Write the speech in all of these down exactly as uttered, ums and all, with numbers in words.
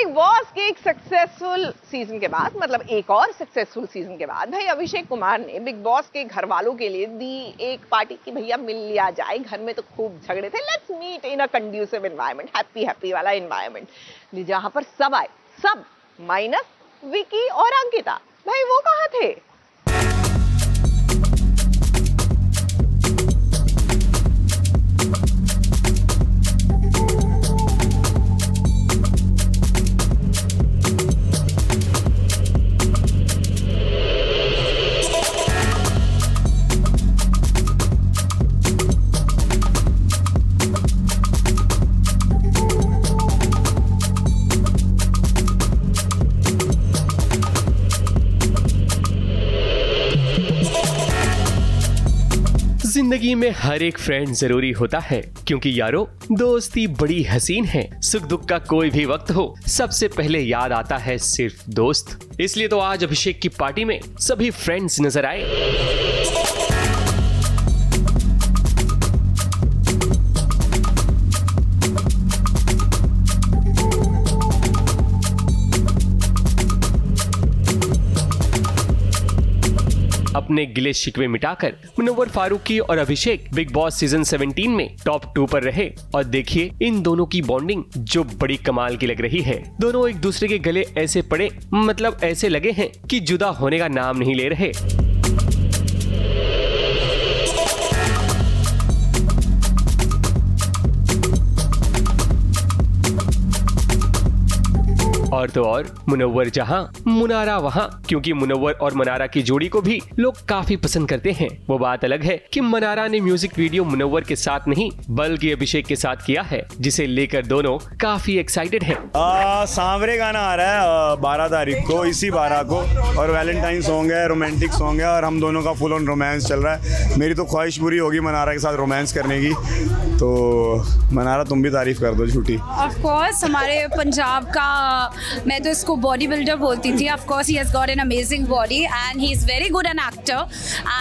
Big boss के एक successful season के बाद, मतलब एक और सक्सेसफुल सीजन के बाद, भाई अभिषेक कुमार ने बिग बॉस के घर वालों के लिए दी एक पार्टी कि भैया मिल लिया जाए, घर में तो खूब झगड़े थे, let's meet in a conducive environment, happy happy वाला एनवायरनमेंट, जहां पर सब आए, सब माइनस विकी और अंकिता। भाई वो कहाँ थे? जिंदगी में हर एक फ्रेंड जरूरी होता है, क्योंकि यारो दोस्ती बड़ी हसीन है। सुख दुख का कोई भी वक्त हो, सबसे पहले याद आता है सिर्फ दोस्त। इसलिए तो आज अभिषेक की पार्टी में सभी फ्रेंड्स नजर आए। अपने गिले शिकवे मिटाकर मुनव्वर फारूकी और अभिषेक बिग बॉस सीजन सत्रह में टॉप टू पर रहे, और देखिए इन दोनों की बॉन्डिंग जो बड़ी कमाल की लग रही है। दोनों एक दूसरे के गले ऐसे पड़े, मतलब ऐसे लगे हैं कि जुदा होने का नाम नहीं ले रहे। और तो और मुनव्वर जहां मुनारा वहां, क्योंकि मुनव्वर और मनारा की जोड़ी को भी लोग काफी पसंद करते हैं। वो बात अलग है कि मनारा ने म्यूजिक वीडियो मुनव्वर के साथ नहीं बल्कि अभिषेक के साथ किया है, जिसे लेकर दोनों काफी एक्साइटेड हैं। सांवरे गाना आ रहा है बारह तारीख को, इसी बारह को, और वैलेंटाइन सॉन्ग है, रोमांटिक सॉन्ग है, और हम दोनों का फुल ऑन रोमांस चल रहा है। मेरी तो ख्वाहिश पूरी होगी मनारा के साथ रोमांस करने की, तो मनारा तुम भी तारीफ कर दो झूठी। ऑफ कोर्स हमारे पंजाब का, मैं तो इसको बॉडी बिल्डर बोलती थी। Of course he has got an amazing body and he is very good an actor,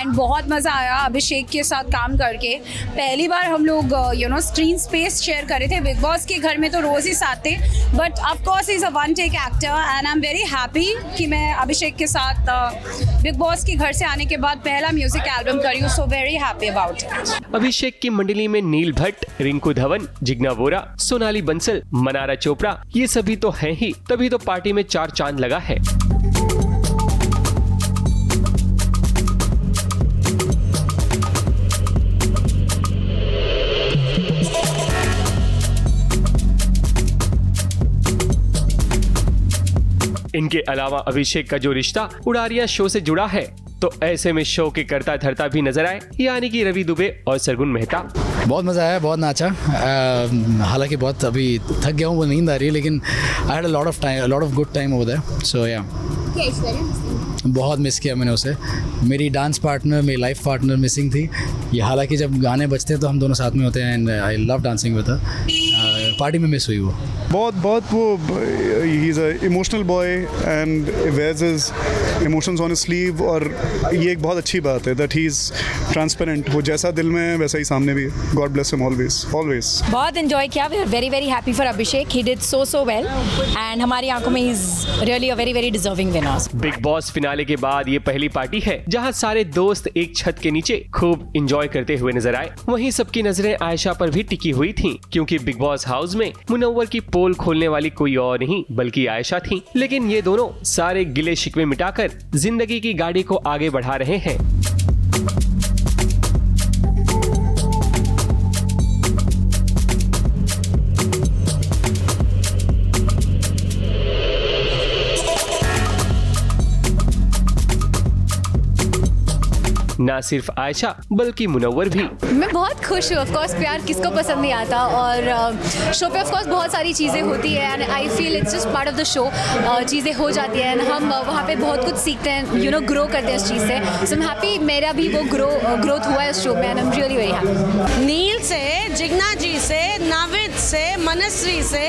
and बहुत मज़ा आया अभिषेक के साथ काम करके। पहली बार हम लोग you know screen space share करे थे, बिग बॉस के घर में तो रोज़ ही साथ थे, but of course he is a one take actor and I am very happy कि मैं अभिषेक के साथ बिग बॉस के घर से आने के बाद पहला म्यूजिक एल्बम करी हूँ, so very happy about it. Abhishek की मंडली में नील भट्ट, रिंकू धवन, जिग्ना वोरा, सोनाली बंसल, मन्नारा चोपड़ा, ये सभी तो हैं ही, तभी तो पार्टी में चार चांद लगा है। इनके अलावा अभिषेक का जो रिश्ता उड़ारिया शो से जुड़ा है, तो ऐसे में शो के करता धरता भी नजर आए, यानी कि रवि दुबे और सरगुन मेहता। बहुत मज़ा आया, बहुत नाचा, हालांकि बहुत अभी थक गया हूँ, वो नींद आ रही है, लेकिन I had a lot of time, lot of good time over there, so yeah. बहुत मिस किया मैंने उसे, मेरी डांस पार्टनर, मेरी लाइफ पार्टनर मिसिंग थी ये। हालांकि जब गाने बजते हैं तो हम दोनों साथ में होते हैं, and I love dancing with her. Party में मिस हुई वो बहुत बहुत। वो he is a emotional boy and wears his emotions on his sleeve, और ये एक बहुत अच्छी बात है दैट ही इज़ ट्रांसपेरेंट, वो जैसा दिल में है वैसा ही सामने भी है। God bless him always always. बहुत एंजॉय किया, we are very very happy for Abhishek, he did so so well and हमारी आंखों में he is really a very very deserving winner. Big boss finale के बाद ये पहली पार्टी है जहाँ सारे दोस्त एक छत के नीचे खूब एंजॉय करते हुए नजर आए। वहीं सबकी नजरें आयशा पर भी टिकी हुई थी, क्योंकि बिग बॉस हाउस में मुनव्वर की पोल खोलने वाली कोई और नहीं बल्कि आयशा थी। लेकिन ये दोनों सारे गिले शिकवे मिटाकर जिंदगी की गाड़ी को आगे बढ़ा रहे हैं। ना सिर्फ आयशा बल्कि मुनव्वर भी। मैं बहुत खुश हूँ। ऑफ कोर्स प्यार किसको पसंद नहीं आता, और शो पे ऑफ कोर्स बहुत सारी चीज़ें होती है, and I feel it's just part of the show, चीज़ें हो जाती हैं एंड हम वहाँ पे बहुत कुछ सीखते हैं, यू नो ग्रो करते हैं इस चीज़ से। सो आई एम हैप्पी मेरा भी वो ग्रो ग्रोथ हुआ है इस शो में, and I am really very happy. नील से, जिग्ना जी से, नाविद से, मनस्वी से,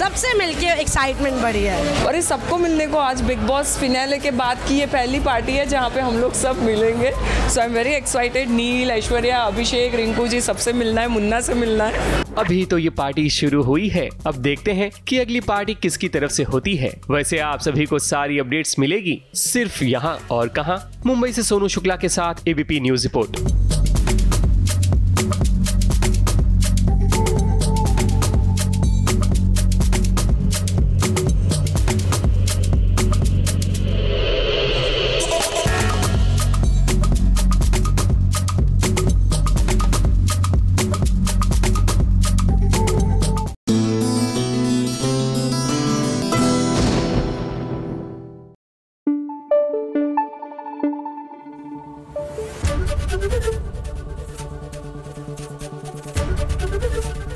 सबसे मिलके एक्साइटमेंट बढ़ी है, और इस सबको मिलने को आज बिग बॉस फिनाले के बाद की ये पहली पार्टी है जहाँ पे हम लोग सब मिलेंगे। So I am very excited. नील, ऐश्वर्या, अभिषेक, रिंकू जी सबसे मिलना है, मुन्ना से मिलना है। अभी तो ये पार्टी शुरू हुई है, अब देखते हैं कि अगली पार्टी किसकी तरफ से होती है। वैसे आप सभी को सारी अपडेट्स मिलेगी सिर्फ यहाँ और कहाँ। मुंबई से सोनू शुक्ला के साथ एबीपी न्यूज रिपोर्ट।